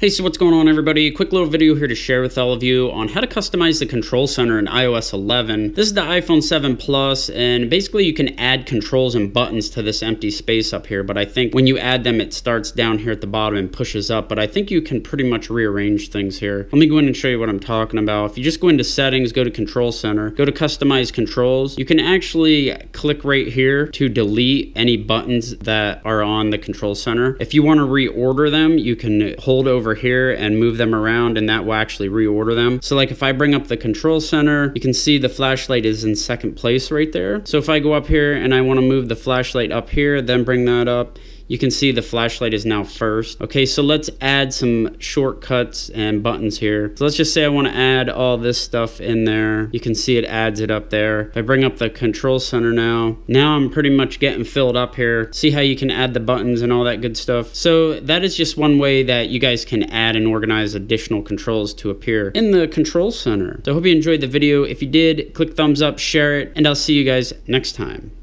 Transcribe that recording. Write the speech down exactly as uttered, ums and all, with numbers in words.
Hey, so what's going on, everybody? Quick little video here to share with all of you on how to customize the Control Center in i O S eleven. This is the iPhone seven Plus, and basically you can add controls and buttons to this empty space up here, but I think when you add them, it starts down here at the bottom and pushes up, but I think you can pretty much rearrange things here. Let me go in and show you what I'm talking about. If you just go into Settings, go to Control Center, go to Customize Controls, you can actually click right here to delete any buttons that are on the Control Center. If you want to reorder them, you can hold over here and move them around, and that will actually reorder them. So like if I bring up the Control Center, you can see the flashlight is in second place right there. So if I go up here and I want to move the flashlight up here, then bring that up, you can see the flashlight is now first. Okay, so let's add some shortcuts and buttons here. So let's just say I want to add all this stuff in there. You can see it adds it up there. If I bring up the Control Center now, now I'm pretty much getting filled up here. See how you can add the buttons and all that good stuff. So that is just one way that you guys can add and organize additional controls to appear in the Control Center. So I hope you enjoyed the video. If you did, click thumbs up, share it, and I'll see you guys next time.